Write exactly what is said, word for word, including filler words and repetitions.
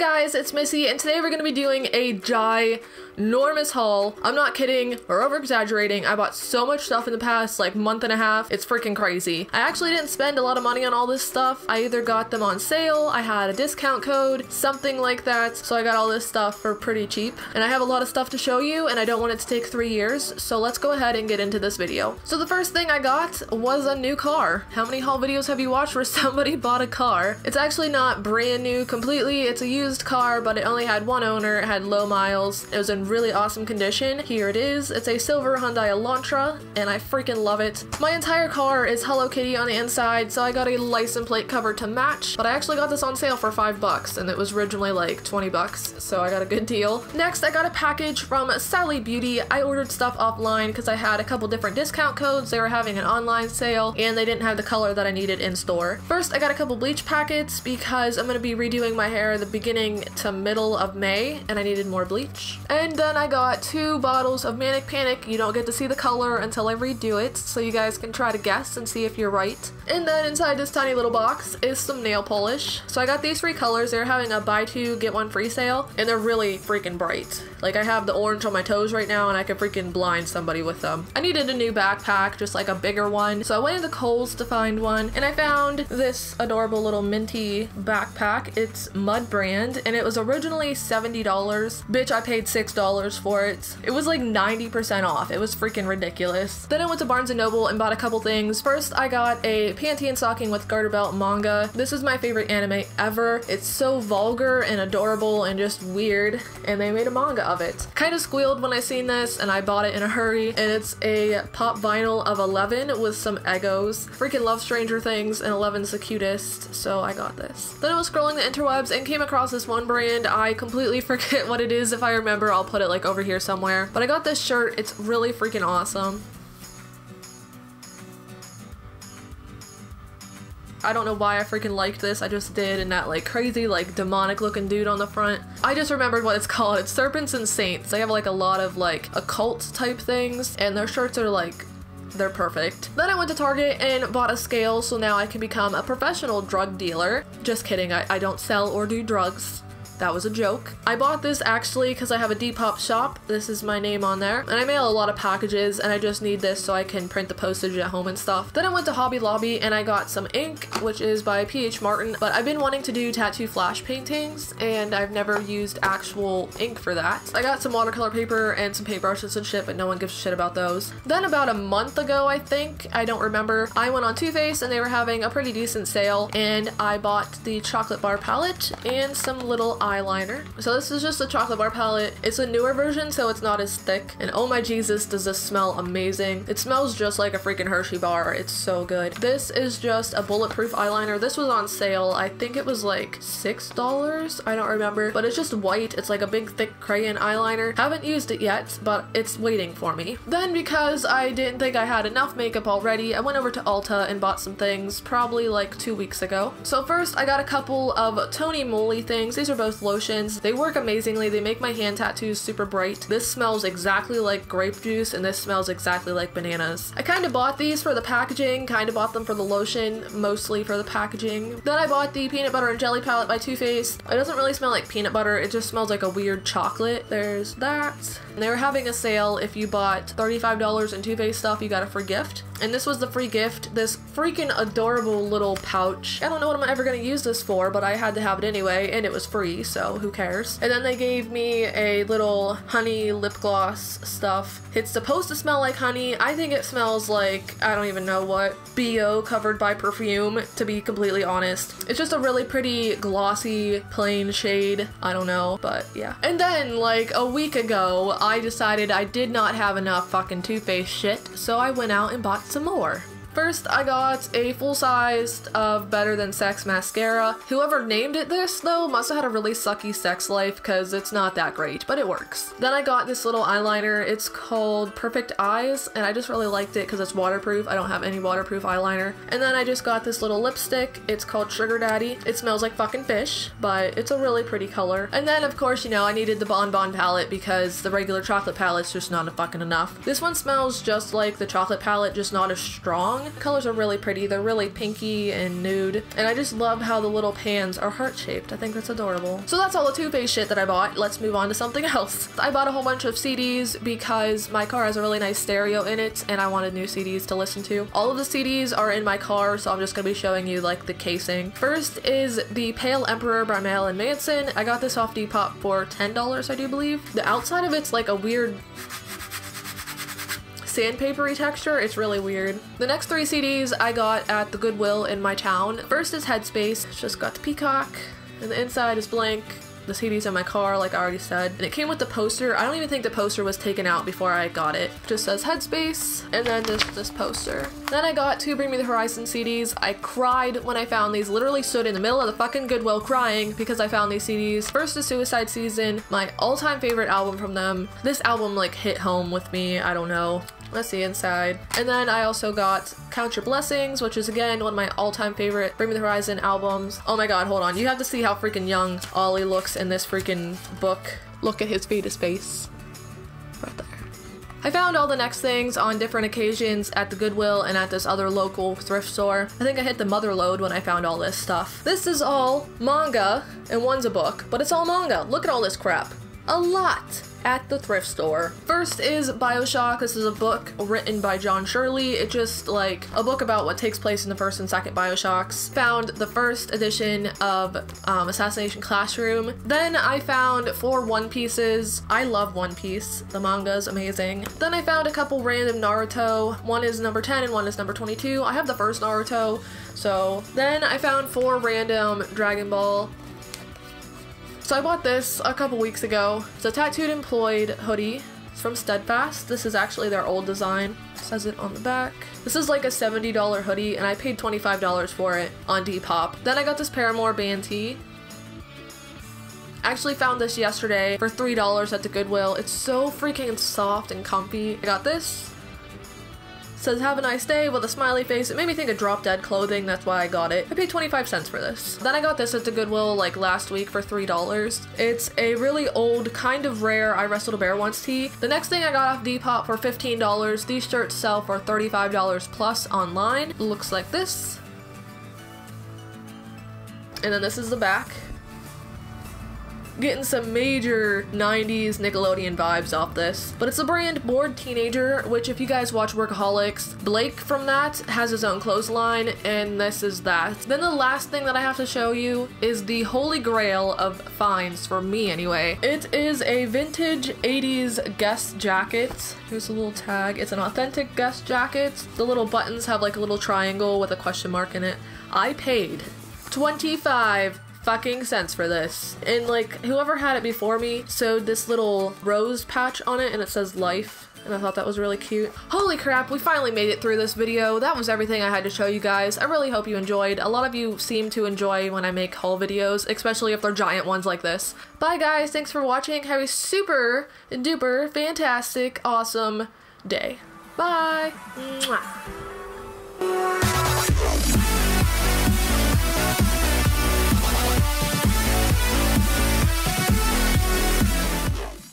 guys, it's Missy, and today we're going to be doing a ginormous haul. I'm not kidding or over-exaggerating. I bought so much stuff in the past, like, month and a half. It's freaking crazy. I actually didn't spend a lot of money on all this stuff. I either got them on sale, I had a discount code, something like that, so I got all this stuff for pretty cheap. And I have a lot of stuff to show you, and I don't want it to take three years, so let's go ahead and get into this video. So the first thing I got was a new car. How many haul videos have you watched where somebody bought a car? It's actually not brand new completely. It's a used car, but it only had one owner. It had low miles. It was in really awesome condition. Here it is. It's a silver Hyundai Elantra, and I freaking love it. My entire car is Hello Kitty on the inside, so I got a license plate cover to match, but I actually got this on sale for five bucks, and it was originally like twenty bucks, so I got a good deal. Next, I got a package from Sally Beauty. I ordered stuff offline because I had a couple different discount codes. They were having an online sale, and they didn't have the color that I needed in store. First, I got a couple bleach packets because I'm going to be redoing my hair the beginning to middle of May, and I needed more bleach. And then I got two bottles of Manic Panic. You don't get to see the color until I redo it, so you guys can try to guess and see if you're right. And then inside this tiny little box is some nail polish. So I got these three colors. They're having a buy two get one free sale, and they're really freaking bright. Like, I have the orange on my toes right now, and I could freaking blind somebody with them. I needed a new backpack, just like a bigger one, so I went into Kohl's to find one, and I found this adorable little minty backpack. It's Mud Brand, and it was originally seventy dollars. Bitch, I paid six dollars for it. It was like ninety percent off. It was freaking ridiculous. Then I went to Barnes and Noble and bought a couple things. First, I got a Panty and Stocking with Garterbelt manga. This is my favorite anime ever. It's so vulgar and adorable and just weird, and they made a manga of it. Kind of squealed when I seen this, and I bought it in a hurry, and it's a pop vinyl of eleven with some Eggos. Freaking love Stranger Things, and eleven's the cutest, so I got this. Then I was scrolling the interwebs and came across this one brand. I completely forget what it is. If I remember, I'll put it like over here somewhere. But I got this shirt. It's really freaking awesome. I don't know why I freaking liked this. I just did, and that like crazy, like demonic looking dude on the front. I just remembered what it's called. It's Serpents and Saints. They have like a lot of like occult type things, and their shirts are like, they're perfect. Then I went to Target and bought a scale, so now I can become a professional drug dealer. Just kidding, I, I don't sell or do drugs. That was a joke. I bought this actually because I have a Depop shop. This is my name on there. And I mail a lot of packages, and I just need this so I can print the postage at home and stuff. Then I went to Hobby Lobby and I got some ink, which is by P H Martin. But I've been wanting to do tattoo flash paintings, and I've never used actual ink for that. I got some watercolor paper and some paintbrushes and shit, but no one gives a shit about those. Then about a month ago, I think, I don't remember, I went on Too Faced and they were having a pretty decent sale, and I bought the chocolate bar palette and some little eyes eyeliner. So this is just a chocolate bar palette. It's a newer version, so it's not as thick, and oh my Jesus, does this smell amazing. It smells just like a freaking Hershey bar. It's so good. This is just a bulletproof eyeliner. This was on sale. I think it was like six dollars. I don't remember, but it's just white. It's like a big thick crayon eyeliner. Haven't used it yet, but it's waiting for me. Then because I didn't think I had enough makeup already, I went over to Ulta and bought some things probably like two weeks ago. So first I got a couple of Tony Moly things. These are both lotions. They work amazingly. They make my hand tattoos super bright. This smells exactly like grape juice, and this smells exactly like bananas. I kind of bought these for the packaging, kind of bought them for the lotion, mostly for the packaging. Then I bought the peanut butter and jelly palette by Too Faced. It doesn't really smell like peanut butter. It just smells like a weird chocolate. There's that. And they were having a sale. If you bought thirty-five dollars in Too Faced stuff, you got a free gift. And this was the free gift, this freaking adorable little pouch. I don't know what I'm ever going to use this for, but I had to have it anyway, and it was free, so who cares. And then they gave me a little honey lip gloss stuff. It's supposed to smell like honey. I think it smells like, I don't even know what, B O covered by perfume, to be completely honest. It's just a really pretty glossy plain shade. I don't know, but yeah. And then like a week ago, I decided I did not have enough fucking Too Faced shit, so I went out and bought some more. First, I got a full-sized of Better Than Sex mascara. Whoever named it this, though, must have had a really sucky sex life, because it's not that great, but it works. Then I got this little eyeliner. It's called Perfect Eyes, and I just really liked it because it's waterproof. I don't have any waterproof eyeliner. And then I just got this little lipstick. It's called Sugar Daddy. It smells like fucking fish, but it's a really pretty color. And then, of course, you know, I needed the Bon Bon palette because the regular chocolate palette's just not fucking enough. This one smells just like the chocolate palette, just not as strong. song. Colors are really pretty. They're really pinky and nude, and I just love how the little pans are heart-shaped. I think that's adorable. So that's all the Too Faced shit that I bought. Let's move on to something else. I bought a whole bunch of C Ds because my car has a really nice stereo in it, and I wanted new C Ds to listen to. All of the C Ds are in my car, so I'm just gonna be showing you like the casing. First is The Pale Emperor by Marilyn Manson. I got this off Depop for ten dollars, I do believe. The outside of it's like a weird sandpapery texture. It's really weird. The next three C Ds I got at the Goodwill in my town. First is Headspace. It's just got the peacock, and the inside is blank. The C D's in my car, like I already said. And it came with the poster. I don't even think the poster was taken out before I got it. It just says Headspace, and then this, this poster. Then I got two Bring Me the Horizon C Ds. I cried when I found these. Literally stood in the middle of the fucking Goodwill crying because I found these C Ds. First is Suicide Season, my all-time favorite album from them. This album like hit home with me, I don't know. Let's see inside. And then I also got Count Your Blessings, which is again one of my all-time favorite Bring Me the Horizon albums. Oh my god, hold on. You have to see how freaking young Ollie looks in this freaking book. Look at his fetus face. Right there. I found all the next things on different occasions at the Goodwill and at this other local thrift store. I think I hit the mother load when I found all this stuff. This is all manga, and one's a book, but it's all manga. Look at all this crap. A lot at the thrift store. First is Bioshock. This is a book written by John Shirley. It's just like a book about what takes place in the first and second Bioshocks. Found the first edition of um, Assassination Classroom. Then I found four One Pieces. I love One Piece. The manga is amazing. Then I found a couple random Naruto. One is number ten and one is number twenty-two. I have the first Naruto. So then I found four random Dragon Ball. So I bought this a couple weeks ago. It's a Tattooed Employed hoodie. It's from Steadfast. This is actually their old design. It says it on the back. This is like a seventy dollar hoodie, and I paid twenty-five dollars for it on Depop. Then I got this Paramore band tee. I actually found this yesterday for three dollars at the Goodwill. It's so freaking soft and comfy. I got this. It says have a nice day with a smiley face. It made me think of Drop Dead clothing. That's why I got it. I paid twenty-five cents for this. Then I got this at the Goodwill like last week for three dollars. It's a really old, kind of rare I Wrestled a Bear Once tee. The next thing I got off Depop for fifteen dollars. These shirts sell for thirty-five dollars plus online. It looks like this. And then this is the back. Getting some major nineties Nickelodeon vibes off this, but it's the brand Bored Teenager, which if you guys watch Workaholics, Blake from that has his own clothesline, and this is that. Then the last thing that I have to show you is the holy grail of finds for me anyway. It is a vintage eighties Guess jacket. Here's a little tag. It's an authentic Guess jacket. The little buttons have like a little triangle with a question mark in it. I paid twenty-five fucking cents for this, and like whoever had it before me sewed this little rose patch on it, and it says life, and I thought that was really cute. Holy crap, we finally made it through this video. That was everything I had to show you guys. I really hope you enjoyed. A lot of you seem to enjoy when I make haul videos, especially if they're giant ones like this. Bye guys, thanks for watching. Have a super duper fantastic awesome day. Bye. Mwah.